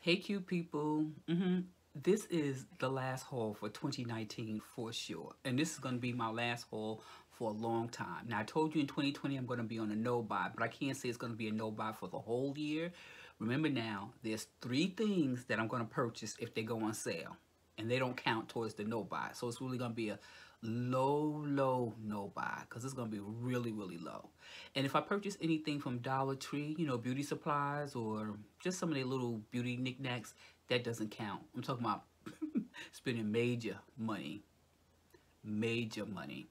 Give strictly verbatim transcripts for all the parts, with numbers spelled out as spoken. Hey cute people, mm-hmm. This is the last haul for twenty nineteen for sure, and this is going to be my last haul for a long time. Now I told you in twenty twenty I'm going to be on a no buy, but I can't say it's going to be a no buy for the whole year. Remember now, there's three things that I'm going to purchase if they go on sale, and they don't count towards the no buy. So it's really going to be a low, low no buy, because it's going to be really, really low. And if I purchase anything from Dollar Tree, you know, beauty supplies or just some of their little beauty knickknacks, that doesn't count. I'm talking about spending major money, major money.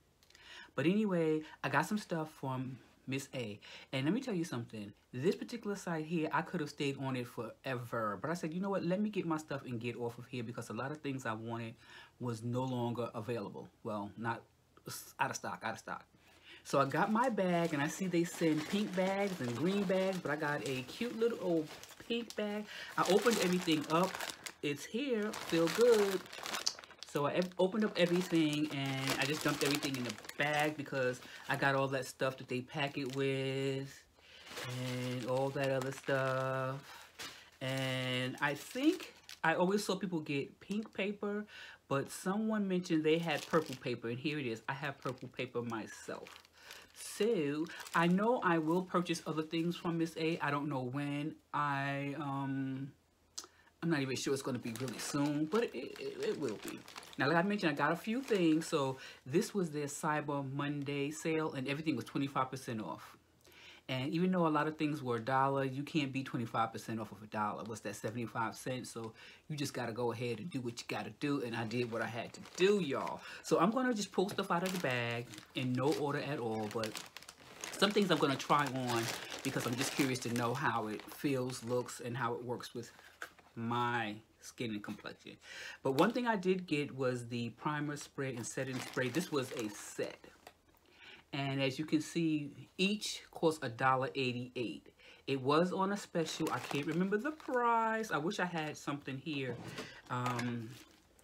But anyway, I got some stuff from Miss A. And let me tell you something. This particular site here, I could have stayed on it forever. But I said, you know what? Let me get my stuff and get off of here, because a lot of things I wanted was no longer available. Well, not out of stock, out of stock. So I got my bag, and I see they send pink bags and green bags, but I got a cute little old pink bag. I opened everything up. It's here. Feel good. So I opened up everything, and I just dumped everything in the bag, because I got all that stuff that they pack it with and all that other stuff. And I think I always saw people get pink paper, but someone mentioned they had purple paper, and here it is. I have purple paper myself. So I know I will purchase other things from Miss A. I don't know when. I, um... I'm not even sure it's going to be really soon, but it, it, it will be. Now, like I mentioned, I got a few things. So this was their Cyber Monday sale, and everything was twenty-five percent off. And even though a lot of things were a dollar, you can't be twenty-five percent off of a dollar. What's that, seventy-five cents? So you just got to go ahead and do what you got to do. And I did what I had to do, y'all. So I'm going to just pull stuff out of the bag in no order at all, but some things I'm going to try on, because I'm just curious to know how it feels, looks, and how it works with my skin and complexion. But one thing I did get was the primer spray and setting spray. This was a set, and as you can see, each cost a dollar eighty-eight. It was on a special. I can't remember the price. I wish I had something here um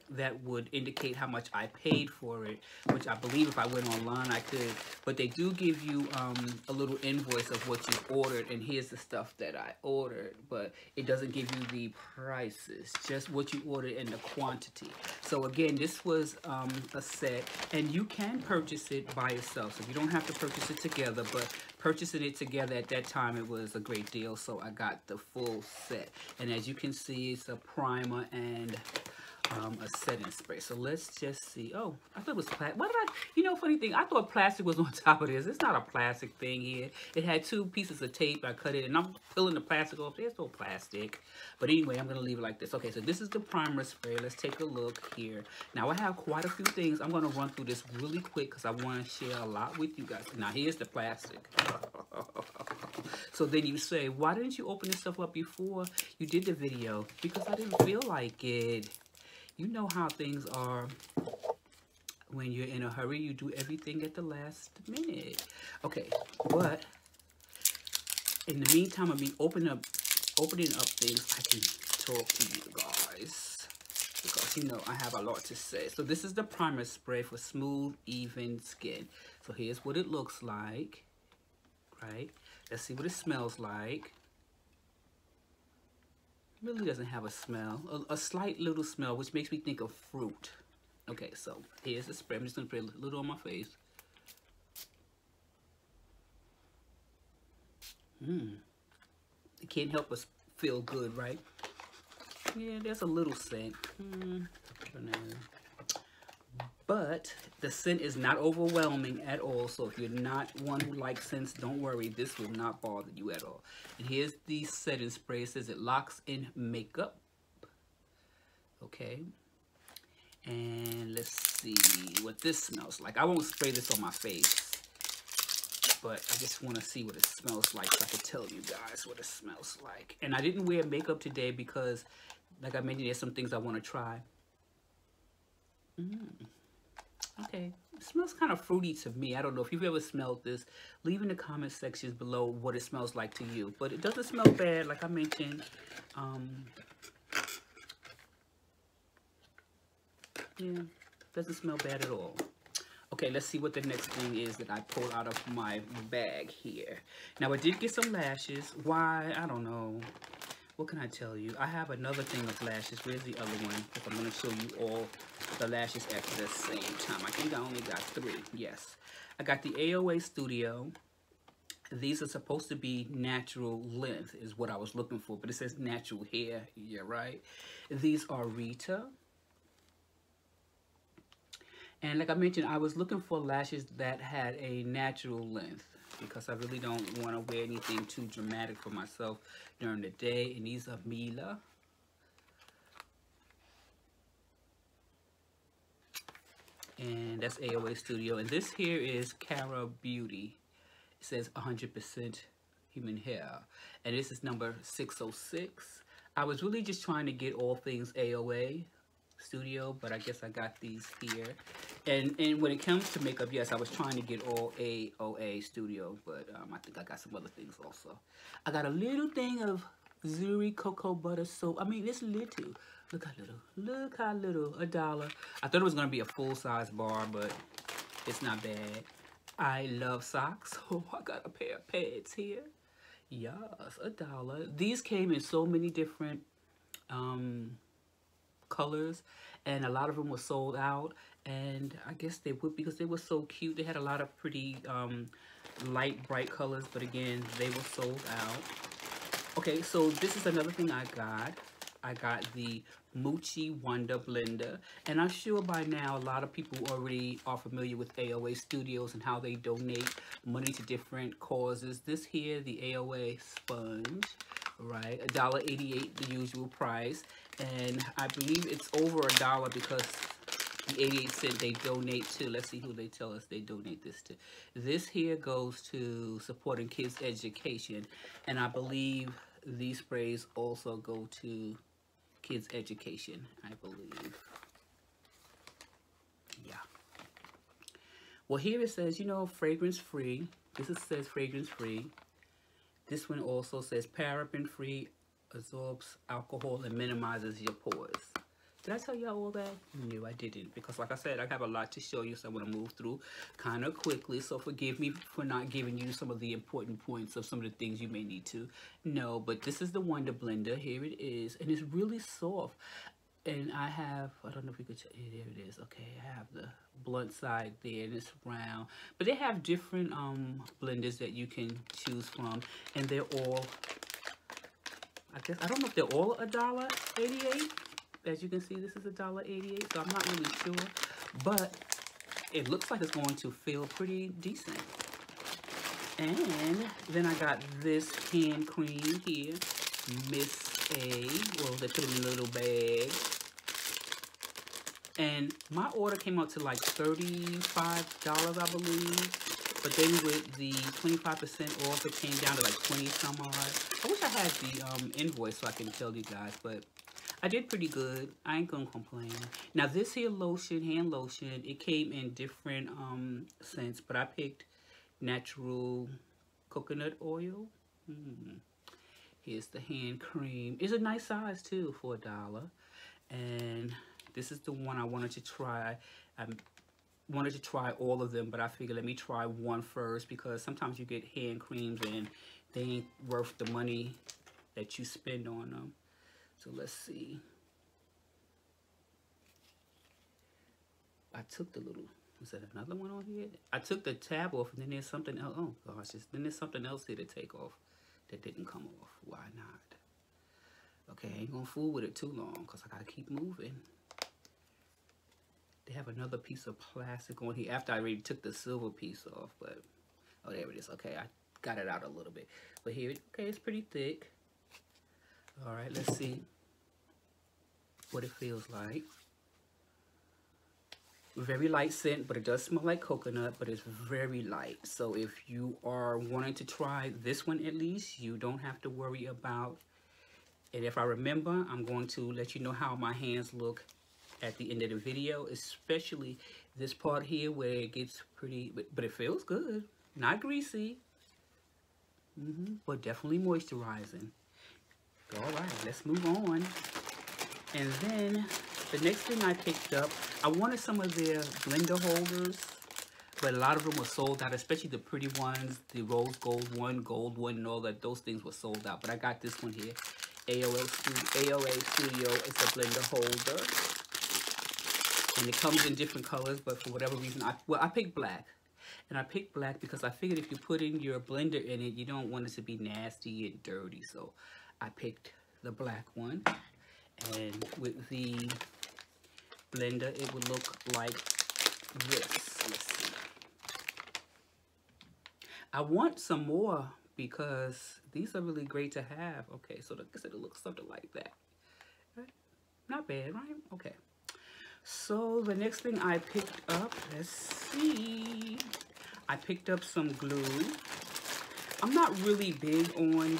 that would indicate how much I paid for it, which I believe if I went online I could. But they do give you um, a little invoice of what you ordered, and here's the stuff that I ordered, but it doesn't give you the prices, just what you ordered and the quantity. So again, this was um, a set, and you can purchase it by yourself, so you don't have to purchase it together, but purchasing it together at that time, it was a great deal, so I got the full set. And as you can see, it's a primer and Um, a setting spray. So let's just see. Oh, I thought it was plastic. What did I, you know, funny thing, I thought plastic was on top of this. It's not a plastic thing here. It had two pieces of tape. I cut it, and I'm peeling the plastic off. There's no plastic. But anyway, I'm going to leave it like this. Okay, so this is the primer spray. Let's take a look here. Now, I have quite a few things. I'm going to run through this really quick, because I want to share a lot with you guys. Now, here's the plastic. So then you say, why didn't you open this stuff up before you did the video? Because I didn't feel like it. You know how things are when you're in a hurry. You do everything at the last minute. Okay, but in the meantime, I mean, open up, opening up things, I can talk to you guys, because, you know, I have a lot to say. So this is the primer spray for smooth, even skin. So here's what it looks like, right? Let's see what it smells like. Really doesn't have a smell, a, a slight little smell, which makes me think of fruit. Okay, so here's the spray. I'm just gonna put a little on my face. Mmm. It can't help us feel good, right? Yeah, there's a little scent. Mm, I don't know. But the scent is not overwhelming at all, so if you're not one who likes scents, don't worry, this will not bother you at all. And here's the setting spray. It says it locks in makeup. Okay, and let's see what this smells like. I won't spray this on my face, but I just want to see what it smells like, so I can tell you guys what it smells like. And I didn't wear makeup today, because like I mentioned, there's some things I want to try. Mm. Okay, it smells kind of fruity to me. I don't know if you've ever smelled this. Leave in the comment sections below what it smells like to you. But it doesn't smell bad, like I mentioned. Um, yeah, doesn't smell bad at all. Okay, let's see what the next thing is that I pulled out of my bag here. Now, I did get some lashes. Why? I don't know. What can I tell you? I have another thing of lashes. Where's the other one? Because I'm going to show you all the lashes at the same time. I think I only got three. Yes. I got the A O A Studio. These are supposed to be natural length is what I was looking for. But it says natural hair. Yeah, right? These are Rita. And like I mentioned, I was looking for lashes that had a natural length, because I really don't want to wear anything too dramatic for myself during the day. And these are Mila. And that's A O A Studio. And this here is Cara Beauty. It says one hundred percent human hair. And this is number six oh six. I was really just trying to get all things A O A Studio, but I guess I got these here. And and when it comes to makeup, yes, I was trying to get all A O A Studio, but um, I think I got some other things also. I got a little thing of Zuri Cocoa Butter Soap. I mean, it's little. Look how little. Look how little. A dollar. I thought it was going to be a full-size bar, but it's not bad. I love socks. Oh, I got a pair of pads here. Yes, a dollar. These came in so many different um, colors, and a lot of them were sold out. And I guess they would, because they were so cute. They had a lot of pretty um, light, bright colors. But again, they were sold out. Okay, so this is another thing I got. I got the Mochi Wonder Blender. And I'm sure by now a lot of people already are familiar with A O A Studios and how they donate money to different causes. This here, the A O A sponge. Right, a dollar eighty-eight, the usual price. And I believe it's over a dollar because the eighty-eight cent they donate to. Let's see who they tell us they donate this to. This here goes to supporting kids' education. And I believe these sprays also go to kids' education, I believe. Yeah. Well, here it says, you know, fragrance free. This is, says fragrance free. This one also says paraben free, absorbs alcohol, and minimizes your pores. Did I tell y'all all that? No, I didn't. Because like I said, I have a lot to show you, so I want to move through kind of quickly. So forgive me for not giving you some of the important points of some of the things you may need to know. But this is the Wonder Blender. Here it is. And it's really soft. And I have, I don't know if we could, yeah, there it is. Okay, I have the blunt side there, and it's round. But they have different um, blenders that you can choose from. And they're all, I guess, I don't know if they're all a dollar eighty-eight. As you can see, this is a dollar eighty-eight, so I'm not really sure, but it looks like it's going to feel pretty decent. And then I got this hand cream here, Miss A. Well, they put it in a little bag. And my order came out to like thirty-five dollars, I believe, but then with the twenty-five percent off, it came down to like twenty some odd. I wish I had the um, invoice so I can tell you guys, but I did pretty good. I ain't gonna complain. Now this here lotion, hand lotion, it came in different um, scents, but I picked natural coconut oil. Mm. Here's the hand cream. It's a nice size too for a dollar. And this is the one I wanted to try. I wanted to try all of them, but I figured let me try one first, because sometimes you get hand creams and they ain't worth the money that you spend on them. So let's see. I took the little, was that another one on here? I took the tab off, and then there's something else. Oh gosh, then there's something else here to take off that didn't come off. Why not? Okay, I ain't gonna fool with it too long because I gotta keep moving. They have another piece of plastic on here after I already took the silver piece off, but oh, there it is. Okay, I got it out a little bit. But here, okay, it's pretty thick. All right, let's see what it feels like. Very light scent, but it does smell like coconut, but it's very light. So if you are wanting to try this one, at least you don't have to worry about it. If I remember, I'm going to let you know how my hands look at the end of the video, especially this part here where it gets pretty, but, but it feels good. Not greasy, mm-hmm, but definitely moisturizing. All right, let's move on. And then the next thing I picked up, I wanted some of their blender holders, but a lot of them were sold out, especially the pretty ones, the rose gold one, gold one, and all that. Those things were sold out, but I got this one here. A O A Studio, A O A Studio is a blender holder. And it comes in different colors, but for whatever reason, I, well, I picked black. And I picked black because I figured if you put in your blender in it, you don't want it to be nasty and dirty. So I picked the black one. And with the blender, it would look like this. Let's see. I want some more because these are really great to have. Okay, so like I said, it looks something like that. Right? Not bad, right? Okay. So the next thing I picked up, let's see. I picked up some glue. I'm not really big on,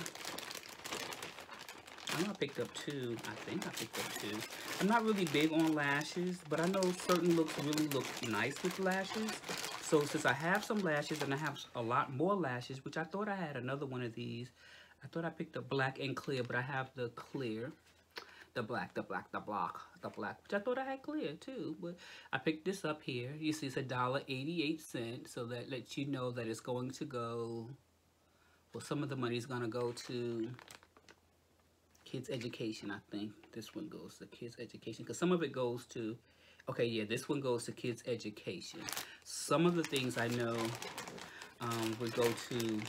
I know I picked up two. I think I picked up two. I'm not really big on lashes, but I know certain looks really look nice with lashes. So since I have some lashes and I have a lot more lashes, which I thought I had another one of these. I thought I picked up black and clear, but I have the clear. The black, the black, the black, the black, which I thought I had clear too, but I picked this up here. You see it's a dollar eighty-eight cents, so that lets you know that it's going to go, well, some of the money is going to go to kids' education, I think. This one goes to kids' education, because some of it goes to, okay, yeah, this one goes to kids' education. Some of the things I know um, would go to,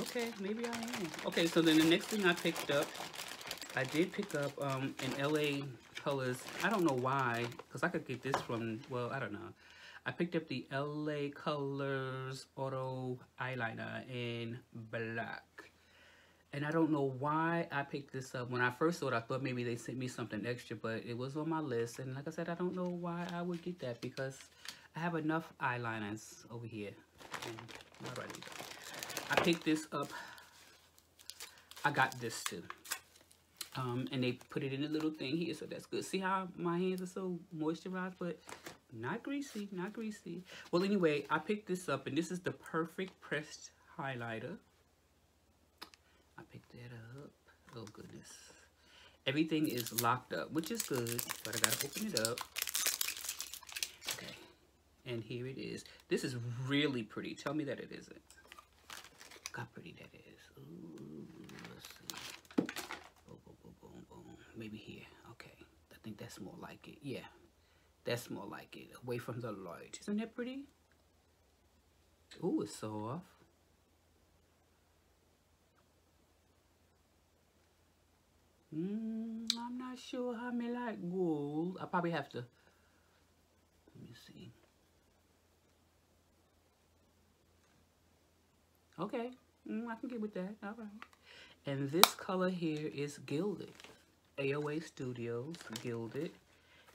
okay, maybe I am. Okay, so then the next thing I picked up, I did pick up um, an L A Colors. I don't know why, because I could get this from, well, I don't know. I picked up the L A Colors Auto Eyeliner in black. And I don't know why I picked this up. When I first saw it, I thought maybe they sent me something extra, but it was on my list. And like I said, I don't know why I would get that, because I have enough eyeliners over here. And all right, I picked this up. I got this too. Um, and they put it in a little thing here, so that's good. See how my hands are so moisturized, but not greasy, not greasy. Well, anyway, I picked this up, and this is the Perfect Pressed Highlighter. I picked that up. Oh, goodness. Everything is locked up, which is good, but I gotta open it up. Okay, and here it is. This is really pretty. Tell me that it isn't. How pretty that is. Ooh, let's see. Boom, boom, boom, boom, boom. Maybe here. Okay. I think that's more like it. Yeah. That's more like it. Away from the light. Isn't that pretty? Ooh, it's soft. Mm, I'm not sure how me like gold. I probably have to. Let me see. Okay. Mm, I can get with that. All right. And this color here is Gilded. A O A Studios Gilded.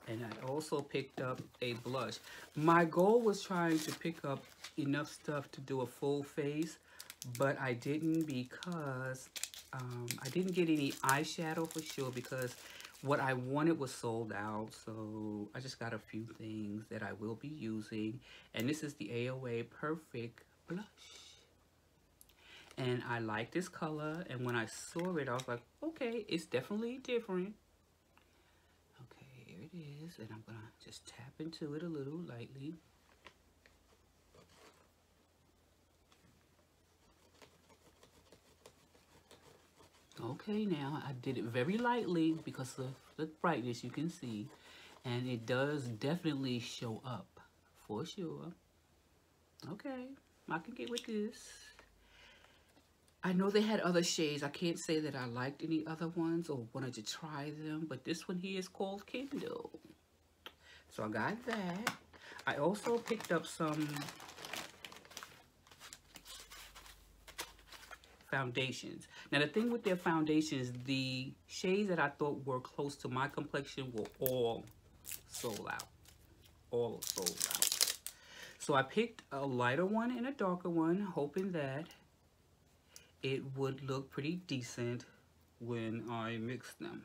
And I also picked up a blush. My goal was trying to pick up enough stuff to do a full face, but I didn't because um, I didn't get any eyeshadow for sure, because what I wanted was sold out. So I just got a few things that I will be using. And this is the A O A Perfect Blush. And I like this color, and when I saw it, I was like, okay, it's definitely different. Okay, here it is, and I'm gonna just tap into it a little lightly. Okay, now I did it very lightly because of the brightness you can see, and it does definitely show up for sure. Okay, I can get with this. I know they had other shades. I can't say that I liked any other ones or wanted to try them, but this one here is called Kindle. So I got that. I also picked up some foundations. Now the thing with their foundations, the shades that I thought were close to my complexion were all sold out. All sold out. So I picked a lighter one and a darker one, hoping that it would look pretty decent when I mix them.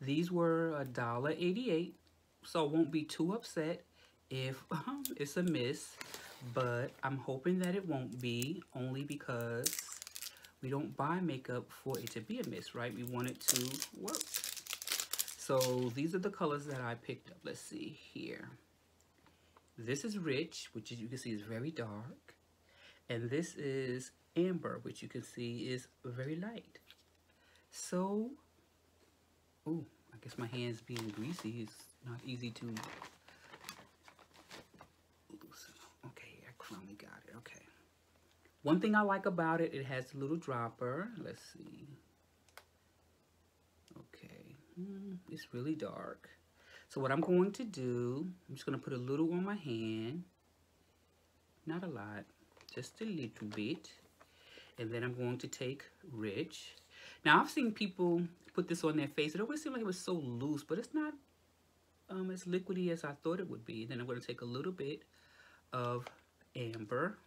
These were a dollar eighty-eight, so I won't be too upset if um, it's a miss, but I'm hoping that it won't be, only because we don't buy makeup for it to be a miss, right? We want it to work. So these are the colors that I picked up. Let's see here. This is Rich, which as you can see is very dark. and this is amber, which you can see is very light. So, ooh, I guess my hands being greasy is not easy to loosen. Okay, I finally got it. Okay. One thing I like about it, it has a little dropper. Let's see. Okay, mm, it's really dark. So what I'm going to do, I'm just going to put a little on my hand. Not a lot, just a little bit. And then I'm going to take Rich. Now, I've seen people put this on their face. It always seemed like it was so loose, but it's not um, as liquidy as I thought it would be. Then I'm going to take a little bit of amber.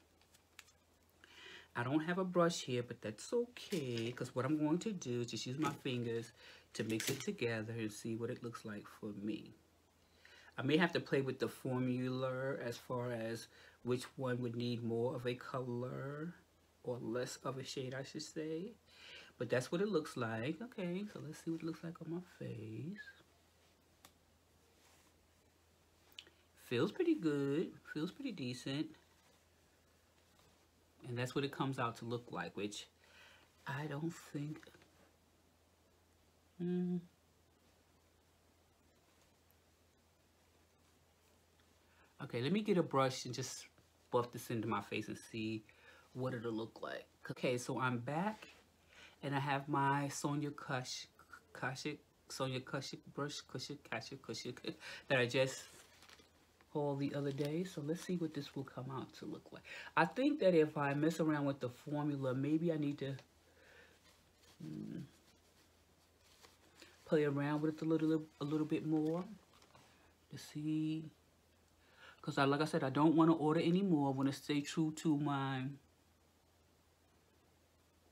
I don't have a brush here, but that's okay, because what I'm going to do is just use my fingers to mix it together and see what it looks like for me. I may have to play with the formula as far as which one would need more of a color or less of a shade, I should say. But that's what it looks like. Okay, so let's see what it looks like on my face. Feels pretty good. Feels pretty decent. And that's what it comes out to look like, which I don't think... Mm. Okay, let me get a brush and just buff this into my face and see what it'll look like. Okay, so I'm back. And I have my Sonia Kashuk, Kashuk, Sonia Kashuk brush, Kashuk, Kashuk, Kashuk, that I just hauled the other day. So let's see what this will come out to look like. I think that if I mess around with the formula, maybe I need to hmm, play around with it a little, a little bit more to see. Because I, like I said, I don't want to order anymore. I want to stay true to my...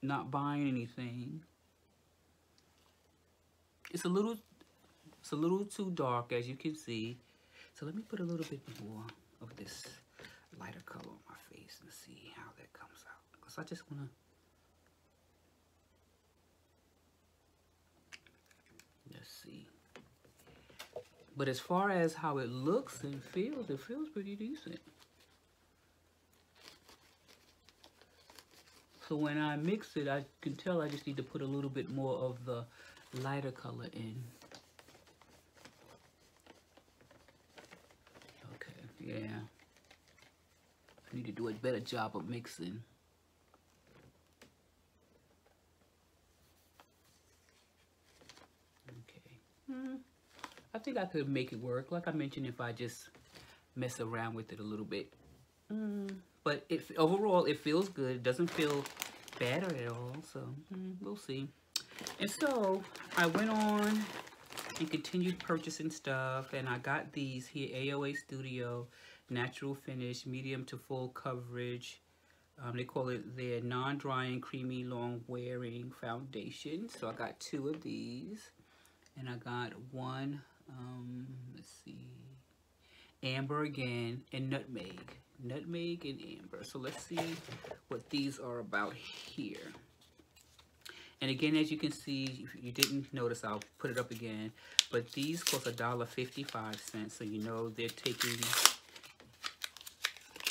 not buying anything. It's a little, it's a little too dark, as you can see. So let me put a little bit more of this lighter color on my face and see how that comes out. Because I just want to... let's see. But as far as how it looks and feels, it feels pretty decent. So when I mix it, I can tell I just need to put a little bit more of the lighter color in. Okay, yeah. I need to do a better job of mixing. Okay. Hmm. I think I could make it work. Like I mentioned, if I just mess around with it a little bit. Hmm. But it, overall, it feels good. It doesn't feel bad at all. So, we'll see. And so, I went on and continued purchasing stuff. And I got these here, A O A Studio Natural Finish Medium to Full Coverage. Um, they call it their non-drying, creamy, long-wearing foundation. So, I got two of these. And I got one, um, let's see, amber again, and nutmeg. Nutmeg and amber. So let's see what these are about here. And again, as you can see, if you didn't notice, I'll put it up again, but these cost a dollar fifty-five cents, so you know they're taking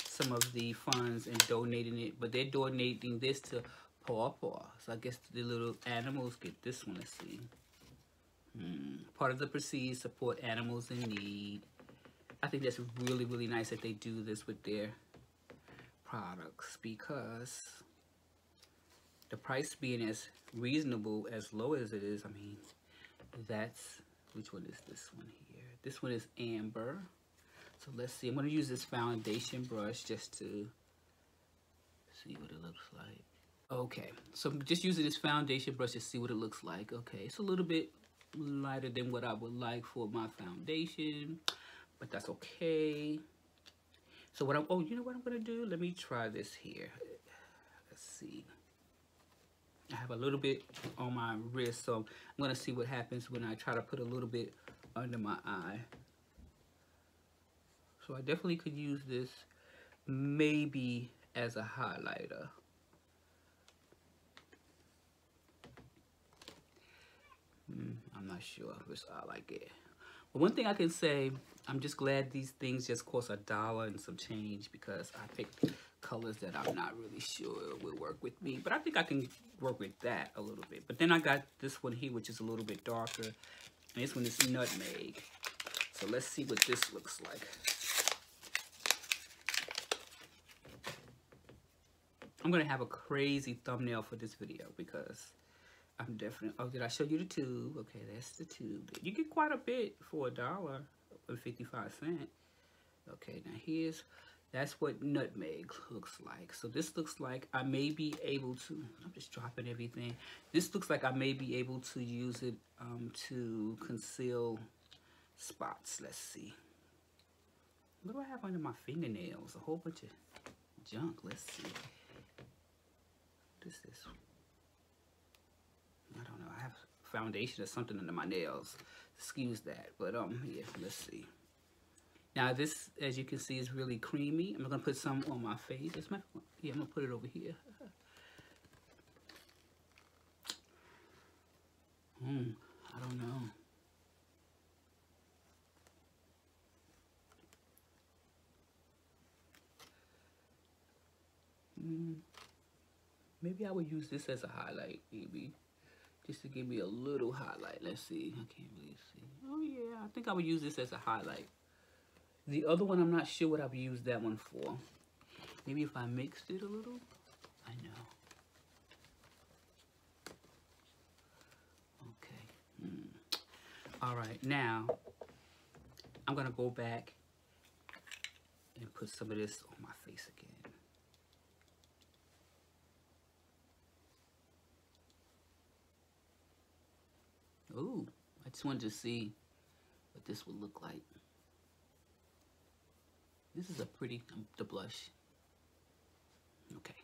some of the funds and donating it, but they're donating this to Paw Paw. So I guess the little animals get this one. Let's see. Hmm. Part of the proceeds support animals in need. I think that's really, really nice that they do this with their products, because the price being as reasonable, as low as it is, I mean, that's, which one is this one here? This one is amber. So let's see. I'm going to use this foundation brush just to see what it looks like. Okay. So I'm just using this foundation brush to see what it looks like. Okay. It's a little bit lighter than what I would like for my foundation. But that's okay. So what I'm, oh, you know what I'm gonna do? Let me try this here. Let's see. I have a little bit on my wrist, so I'm gonna see what happens when I try to put a little bit under my eye. So I definitely could use this maybe as a highlighter. Hmm, I'm not sure which I like it. But one thing I can say, I'm just glad these things just cost a dollar and some change, because I picked a colors that I'm not really sure will work with me, but I think I can work with that a little bit. But then I got this one here, which is a little bit darker, and this one is nutmeg. So let's see what this looks like. I'm gonna have a crazy thumbnail for this video because I'm definitely, oh, did I show you the tube? Okay, that's the tube. You get quite a bit for a dollar and fifty-five cents. Okay, now here's, that's what nutmeg looks like. So this looks like I may be able to, I'm just dropping everything. This looks like I may be able to use it um, to conceal spots. Let's see. What do I have under my fingernails? A whole bunch of junk. Let's see. What is this? I don't know. I have foundation or something under my nails. Excuse that. But um, yeah, let's see. Now this, as you can see, is really creamy. I'm gonna put some on my face. That's my, yeah, I'm gonna put it over here. Hmm, I don't know. Hmm, maybe I would use this as a highlight, maybe. Just to give me a little highlight. Let's see, I can't really see. Oh yeah, I think I would use this as a highlight. The other one, I'm not sure what I've used that one for. Maybe if I mixed it a little? I know. Okay. Mm. All right, now, I'm gonna go back and put some of this on my face again. Ooh, I just wanted to see what this would look like. This is a pretty, um, the blush. Okay.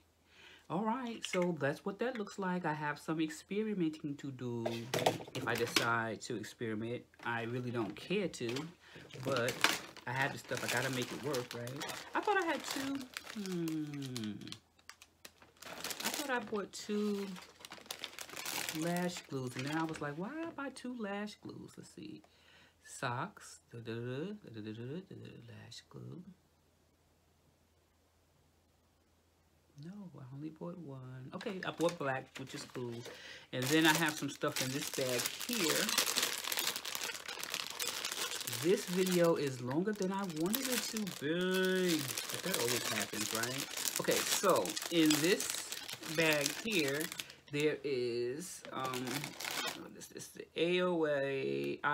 All right. So that's what that looks like. I have some experimenting to do. If I decide to experiment, I really don't care to, but I have the stuff. I got to make it work, right? I thought I had two. Hmm. I thought I bought two lash glues, and then I was like, why did I buy two lash glues? Let's see. Socks, da -da -da, da -da -da -da, da -da, lash glue. No, I only bought one. Okay, I bought black, which is cool. And then I have some stuff in this bag here. This video is longer than I wanted it to be. But that always happens, right? Okay, so in this bag here, there is um. What is this? The A O A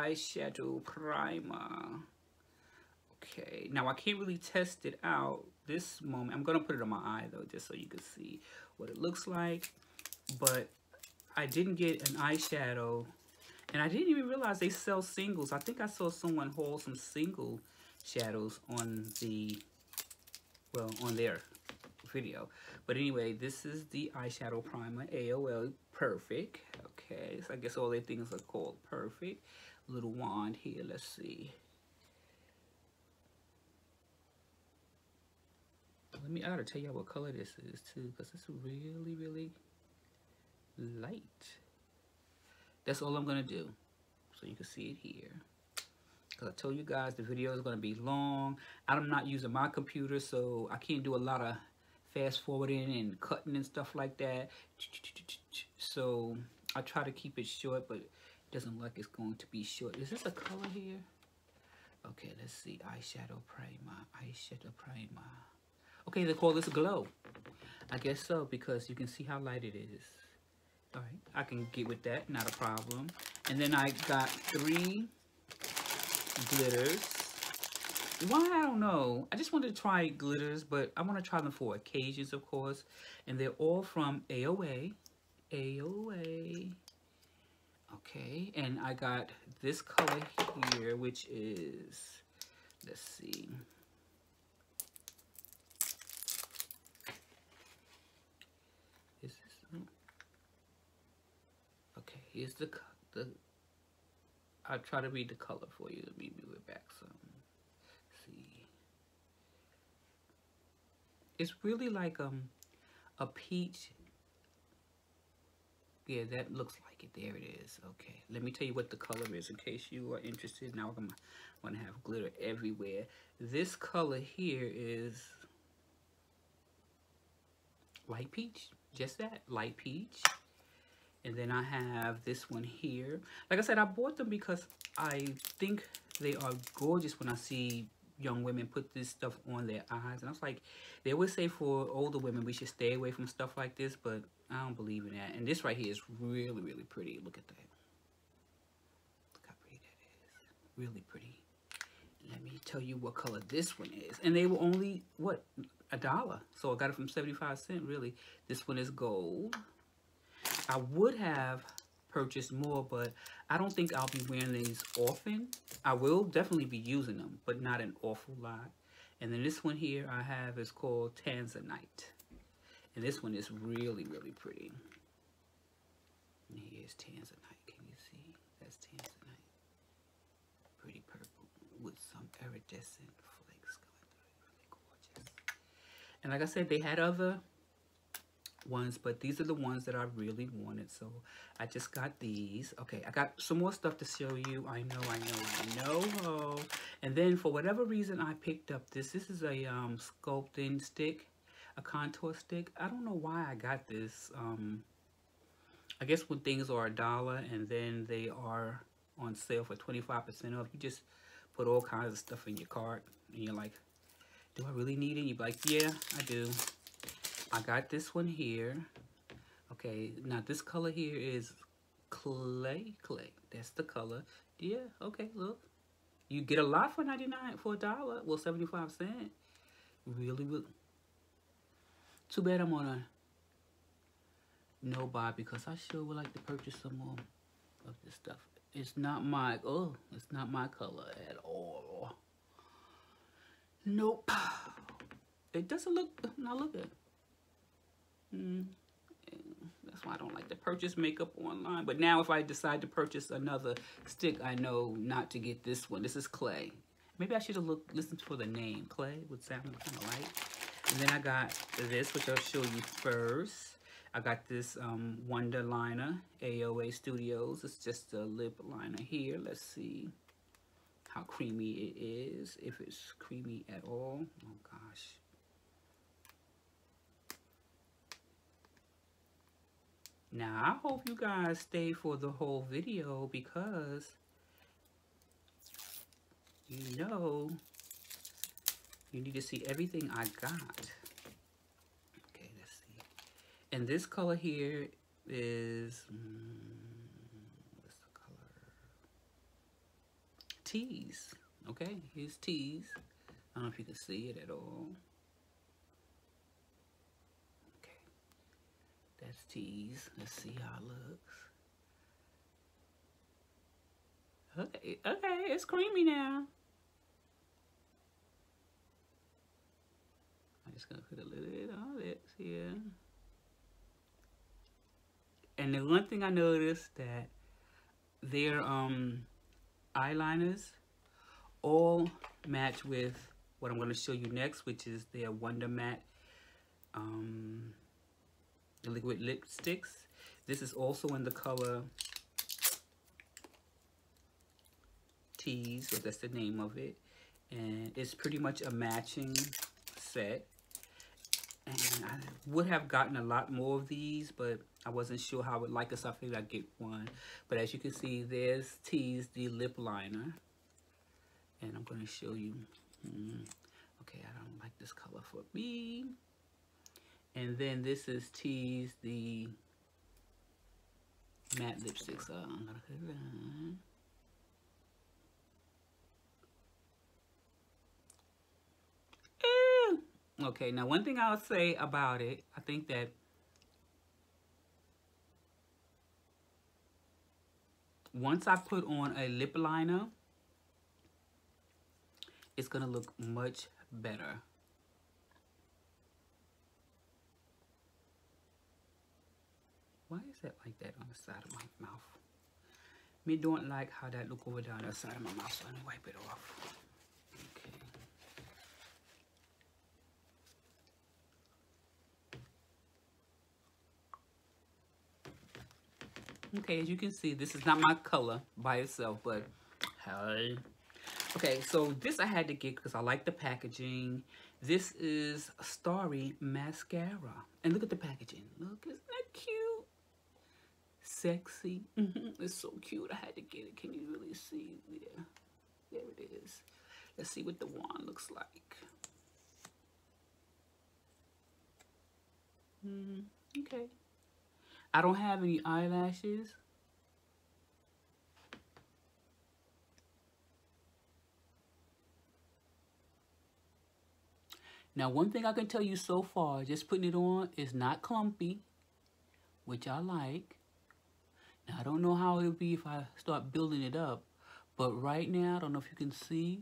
eyeshadow primer. Okay, now I can't really test it out this moment. I'm gonna put it on my eye though, just so you can see what it looks like. But I didn't get an eyeshadow, and I didn't even realize they sell singles. I think I saw someone hold some single shadows on the, well, on their video. But anyway, this is the eyeshadow primer, A O A Perfect. Okay, so I guess all their things are called Perfect. Little wand here, let's see. Let me, I gotta tell y'all what color this is too, because it's really, really light. That's all I'm gonna do. So you can see it here. I told you guys the video is gonna be long. I'm not using my computer, so I can't do a lot of fast forwarding and cutting and stuff like that. So I try to keep it short, but it doesn't look like it's going to be short. Is this a color here? Okay, let's see. Eyeshadow primer. Eyeshadow primer. Okay, they call this glow. I guess so, because you can see how light it is. All right, I can get with that, not a problem. And then I got three glitters. Why, I don't know. I just wanted to try glitters, but I want to try them for occasions, of course. And they're all from A O A. A O A. Okay, and I got this color here, which is, let's see. Is this? Okay, here's the, the, I'll try to read the color for you. Let me move it back some. It's really like um a peach. Yeah, that looks like it. There it is. Okay, let me tell you what the color is in case you are interested. Now I'm gonna have glitter everywhere. This color here is light peach, just that, light peach. And then I have this one here. Like I said, I bought them because I think they are gorgeous when I see young women put this stuff on their eyes. And I was like, they would say for older women, we should stay away from stuff like this, but I don't believe in that. And this right here is really, really pretty. Look at that. Look how pretty that is. Really pretty. Let me tell you what color this one is. And they were only, what, a dollar. So I got it from seventy-five cents, really. This one is gold. I would have purchased more, but I don't think I'll be wearing these often. I will definitely be using them, but not an awful lot. And then this one here I have is called Tanzanite. And this one is really, really pretty. And here's Tanzanite. Can you see? That's Tanzanite. Pretty purple with some iridescent flakes going through. Really gorgeous. And like I said, they had other ones, but these are the ones that I really wanted, so I just got these. Okay, I got some more stuff to show you. I know, I know, I know. And then for whatever reason I picked up this. This is a um, sculpting stick, a contour stick. I don't know why I got this. Um, I guess when things are a dollar and then they are on sale for twenty-five percent off, you just put all kinds of stuff in your cart and you're like, do I really need it? You're like, yeah, I do. I got this one here. Okay, now this color here is clay, clay. That's the color. Yeah, okay, look. You get a lot for ninety-nine, for a dollar. Well, seventy-five cents. Really, really. Too bad I'm on a no-buy because I sure would like to purchase some more of this stuff. It's not my, oh, it's not my color at all. Nope. It doesn't look, now look at it. Mm, that's why I don't like to purchase makeup online. But now if I decide to purchase another stick, I know not to get this one. This is clay. Maybe I should have looked, listened for the name. Clay would sound kind of like. And then I got this, which I'll show you first. I got this um, Wonder Liner, A O A Studios. It's just a lip liner here. Let's see how creamy it is, if it's creamy at all. Oh, gosh. Now, I hope you guys stay for the whole video because, you know, you need to see everything I got. Okay, let's see. And this color here is, mm, what's the color? Tease. Okay, here's tease. I don't know if you can see it at all. That's tease. Let's see how it looks. Okay, okay, it's creamy now. I'm just gonna put a little bit on this here. And the one thing I noticed that their um, eyeliners all match with what I'm gonna show you next, which is their Wonder Matte. Um, The liquid lipsticks. This is also in the color Tease, so that's the name of it. And it's pretty much a matching set. And I would have gotten a lot more of these, but I wasn't sure how I would like it, so I figured I'd get one. But as you can see, there's Tease, the lip liner. And I'm gonna show you. Hmm. Okay, I don't like this color for me. And then this is Tease, the matte lipstick. So I'm gonna put it on. Ew. Okay, now one thing I'll say about it, I think that once I put on a lip liner, it's gonna look much better. Why is that like that on the side of my mouth? Me don't like how that look over there on the side of my mouth, so I'm gonna wipe it off. Okay. Okay, as you can see, this is not my color by itself, but hey. Okay, so this I had to get because I like the packaging. This is Starry Mascara. And look at the packaging. Look, isn't that cute? Sexy. Mm-hmm. It's so cute. I had to get it. Can you really see? Yeah. There it is. Let's see what the wand looks like. Mm, okay. I don't have any eyelashes. Now, one thing I can tell you so far, just putting it on, is not clumpy, which I like. Now, I don't know how it'll be if I start building it up, but right now, I don't know if you can see,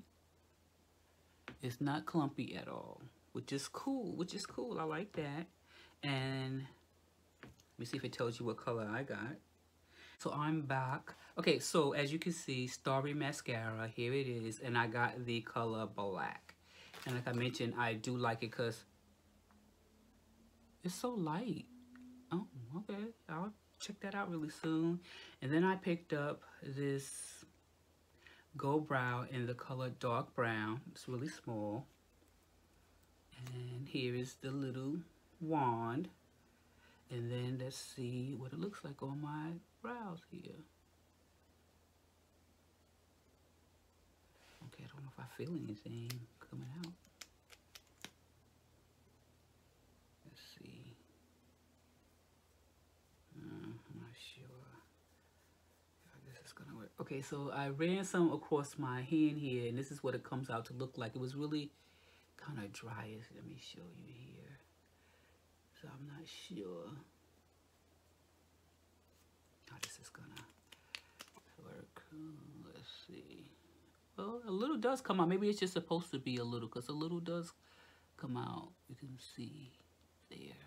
it's not clumpy at all, which is cool, which is cool. I like that. And let me see if it tells you what color I got. So I'm back. Okay, so as you can see, Starry Mascara, here it is, and I got the color black. And like I mentioned, I do like it because it's so light. Oh, okay. I'll check that out really soon. And then I picked up this Go Brow in the color dark brown. It's really small. And here is the little wand. And then let's see what it looks like on my brows here. Okay, I don't know if I feel anything coming out. Let's see. Uh, I'm not sure if this is gonna work. Okay, so I ran some across my hand here, and this is what it comes out to look like. It was really kind of dry. Let me show you here. So I'm not sure how this is gonna work. Let's see. Well, a little does come out. Maybe it's just supposed to be a little, because a little does come out. You can see there.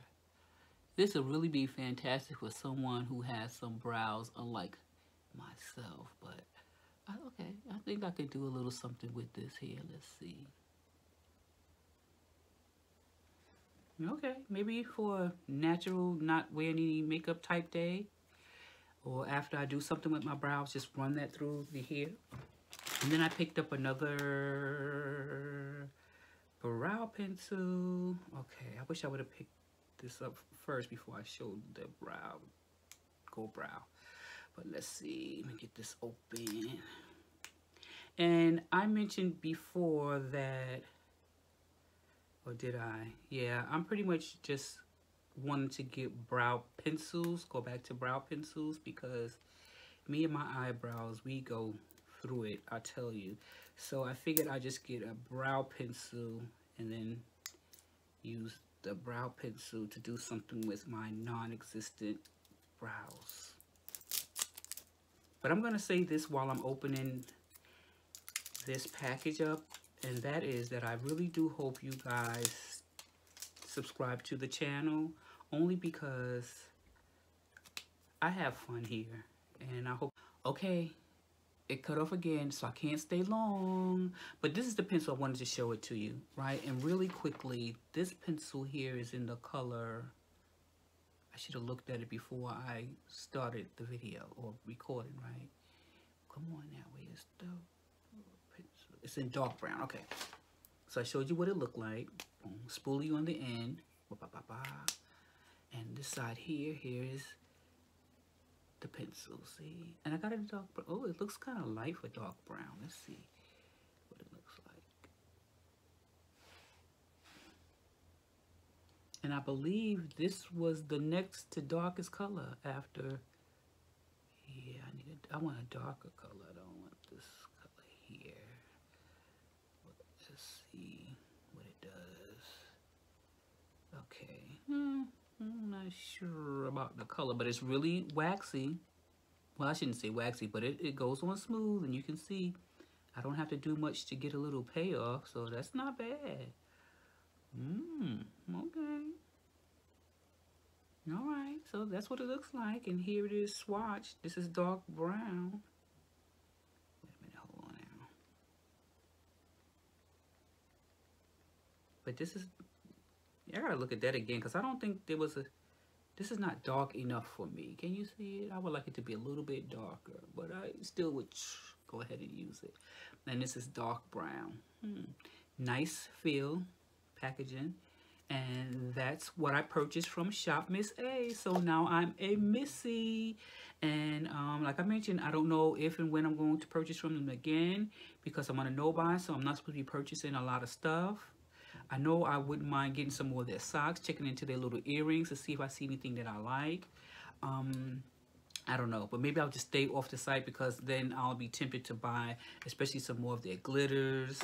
This will really be fantastic for someone who has some brows, unlike myself. But, I, okay, I think I could do a little something with this here. Let's see. Okay, maybe for natural, not wearing any makeup type day. Or after I do something with my brows, just run that through the hair. And then I picked up another brow pencil. Okay, I wish I would have picked this up first before I showed the brow, Go Brow. But let's see, let me get this open. And I mentioned before that, or did I? Yeah, I'm pretty much just wanting to get brow pencils, go back to brow pencils, because me and my eyebrows, we go through it, I tell you. So I figured I just get a brow pencil and then use the brow pencil to do something with my non-existent brows. But I'm gonna say this while I'm opening this package up, and that is that I really do hope you guys subscribe to the channel, only because I have fun here, and I hope. Okay, it cut off again, so I can't stay long, but this is the pencil I wanted to show it to you, right? And really quickly, this pencil here is in the color, I should have looked at it before I started the video or recording, right? Come on now, where's the pencil? It's in dark brown, okay. So I showed you what it looked like. Boom, spoolie on the end, and this side here, here is the pencil, see? And I got a dark brown. Oh, it looks kind of light for dark brown. Let's see what it looks like. And I believe this was the next to darkest color after. Yeah, I need a, I want a darker color. I don't want this color here. Let's see what it does. Okay. Hmm. I'm not sure about the color, but it's really waxy. Well, I shouldn't say waxy, but it, it goes on smooth, and you can see I don't have to do much to get a little payoff, so that's not bad. Mmm, okay. All right, so that's what it looks like, and here it is swatched. This is dark brown. Wait a minute, hold on now. But this is... I gotta look at that again, because I don't think there was a... This is not dark enough for me. Can you see it? I would like it to be a little bit darker, but I still would go ahead and use it. And this is dark brown. Hmm. Nice feel packaging. And that's what I purchased from Shop Miss A. So now I'm a Missy. And um, like I mentioned, I don't know if and when I'm going to purchase from them again, because I'm on a no-buy, so I'm not supposed to be purchasing a lot of stuff. I know I wouldn't mind getting some more of their socks, checking into their little earrings to see if I see anything that I like. Um, I don't know, but maybe I'll just stay off the site, because then I'll be tempted to buy, especially some more of their glitters,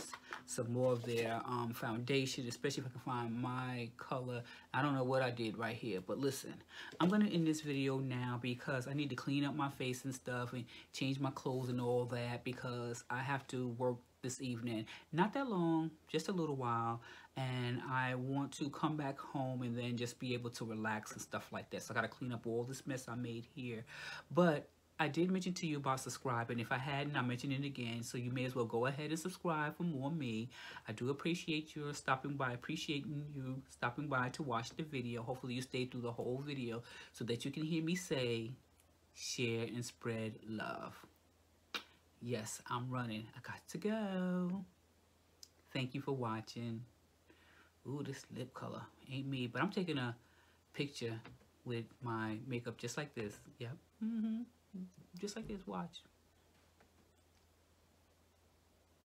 some more of their um, foundation, especially if I can find my color. I don't know what I did right here, but listen, I'm going to end this video now because I need to clean up my face and stuff and change my clothes and all that, because I have to work this evening. Not that long, just a little while, and I want to come back home and then just be able to relax and stuff like that. So I gotta clean up all this mess I made here. But I did mention to you about subscribing. If I hadn't, I mentioned it again, so you may as well go ahead and subscribe for more me. I do appreciate you stopping by, appreciating you stopping by to watch the video. Hopefully you stayed through the whole video so that you can hear me say, share and spread love. Yes, I'm running. I got to go. Thank you for watching. Ooh, this lip color ain't me, but I'm taking a picture with my makeup just like this. Yep. Mm-hmm. Just like this. Watch.